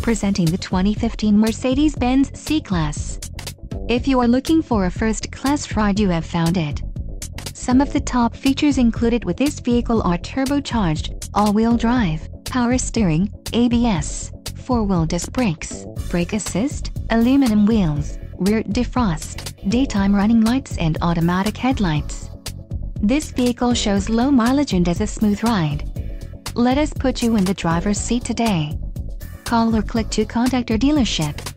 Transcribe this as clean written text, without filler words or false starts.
Presenting the 2015 Mercedes-Benz C-Class. If you are looking for a first-class ride, you have found it. Some of the top features included with this vehicle are turbocharged, all-wheel drive, power steering, ABS, four-wheel disc brakes, brake assist, aluminum wheels, rear defrost, daytime running lights and automatic headlights. This vehicle shows low mileage and is a smooth ride. Let us put you in the driver's seat today. Call or click to contact our dealership.